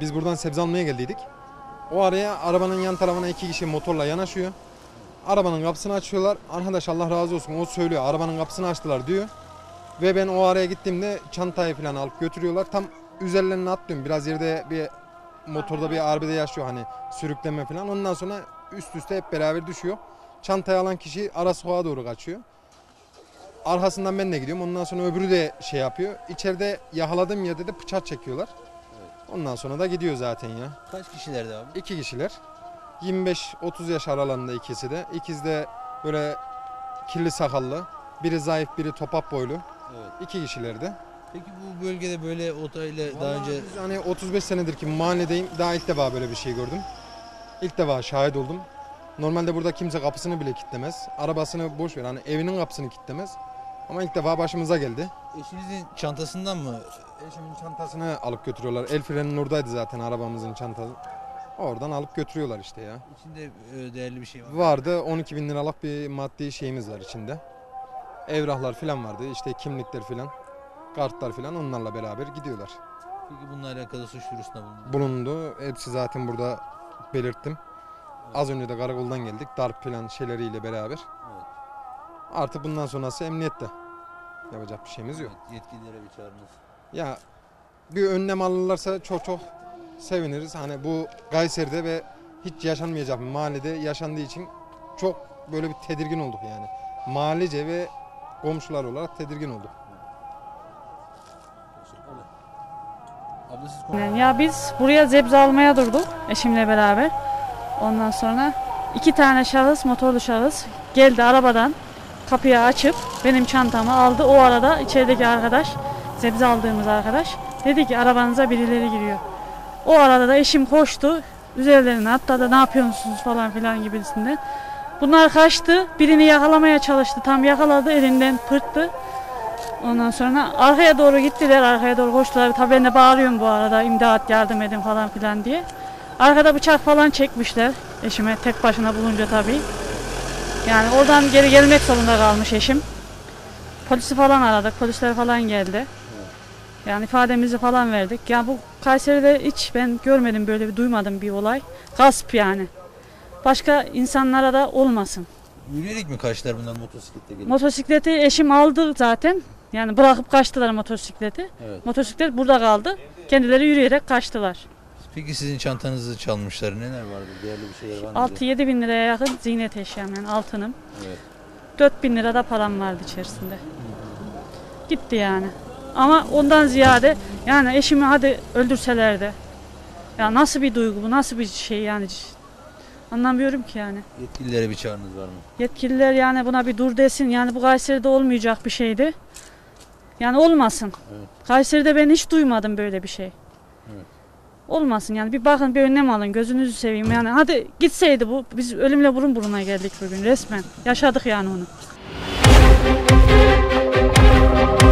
Biz buradan sebze almaya geldiydik. O araya arabanın yan tarafına iki kişi motorla yanaşıyor. Arabanın kapısını açıyorlar. Arkadaş Allah razı olsun o söylüyor. Arabanın kapısını açtılar diyor. Ve ben o araya gittiğimde çantayı falan alıp götürüyorlar. Tam üzerlerine atlıyorum. Biraz yerde bir motorda bir arbede yaşıyor hani sürükleme falan. Ondan sonra üst üste hep beraber düşüyor. Çantayı alan kişi ara sokağa doğru kaçıyor. Arkasından ben de gidiyorum. Ondan sonra öbürü de şey yapıyor. İçeride yakaladığım yerde de bıçak çekiyorlar. Ondan sonra da gidiyor zaten ya. Kaç kişilerdi abi? İki kişiler. 25-30 yaş aralarında ikisi de. İkiz de böyle kirli sakallı. Biri zayıf, biri topap boylu. Evet. İki kişilerdi. Peki bu bölgede böyle otayla daha önce... Hani 35 senedir ki mahalledeyim. Daha ilk defa böyle bir şey gördüm. İlk defa şahit oldum. Normalde burada kimse kapısını bile kilitlemez. Arabasını boş ver. Hani evinin kapısını kilitlemez. Ama ilk defa başımıza geldi. Eşinizin çantasından mı? Eşimin çantasını alıp götürüyorlar. El frenin oradaydı zaten arabamızın çantası. Oradan alıp götürüyorlar işte ya. İçinde değerli bir şey var. Vardı. 12 bin liralık bir maddi şeyimiz var içinde. Evraklar falan vardı. İşte kimlikler falan. Kartlar falan onlarla beraber gidiyorlar. Peki bununla alakalı suç duyurusunda bulundu. Hepsi zaten burada belirttim. Evet. Az önce de karakoldan geldik. Darp falan şeyleriyle beraber. Evet. Artık bundan sonrası emniyette. Yapacak bir şeyimiz yok. Evet, yetkililere bir çağrınız. Ya bir önlem alırlarsa çok seviniriz. Hani bu Kayseri'de ve hiç yaşanmayacak bir mahallede yaşandığı için çok böyle bir tedirgin olduk yani. Mahallece ve komşular olarak tedirgin olduk. Ya biz buraya sebze almaya durduk eşimle beraber. Ondan sonra iki tane şahıs, motorlu şahıs geldi arabadan kapıyı açıp benim çantamı aldı. O arada içerideki arkadaş, sebze aldığımız arkadaş dedi ki arabanıza birileri giriyor. O arada da eşim koştu. Üzerlerine atladı. Ne yapıyorsunuz falan filan gibisinde. Bunlar kaçtı. Birini yakalamaya çalıştı. Tam yakaladı. Elinden pırttı. Ondan sonra arkaya doğru gittiler. Arkaya doğru koştular. Tabii ben de bağırıyorum bu arada. İmdat yardım edin falan filan diye. Arkada bıçak falan çekmişler. Eşime tek başına bulunca tabii. Yani oradan geri gelmek zorunda kalmış eşim. Polisi falan aradık. Polisler falan geldi. Yani ifademizi falan verdik. Ya bu Kayseri'de hiç ben görmedim böyle duymadım bir olay. Gasp yani. Başka insanlara da olmasın. Yürüyerek mi kaçtılar bundan motosiklete gelip? Motosikleti eşim aldı zaten. Yani bırakıp kaçtılar motosikleti. Evet. Motosiklet burada kaldı. Kendileri yürüyerek kaçtılar. Peki sizin çantanızı çalmışlar. Neler vardı? Değerli bir şeyler var mıydı? 6-7 bin liraya yakın ziynet eşyam yani altınım. Evet. 4 bin lira da param vardı içerisinde. Gitti yani. Ama ondan ziyade yani eşimi hadi öldürselerdi. Ya nasıl bir duygu bu, nasıl bir şey yani anlamıyorum ki yani. Yetkililere bir çağrınız var mı? Yetkililer yani buna bir dur desin yani bu Kayseri'de olmayacak bir şeydi. Yani olmasın. Evet. Kayseri'de ben hiç duymadım böyle bir şey. Evet. Olmasın yani bir bakın bir önlem alın gözünüzü seveyim yani hadi gitseydi bu biz ölümle burun buruna geldik bugün resmen yaşadık yani onu.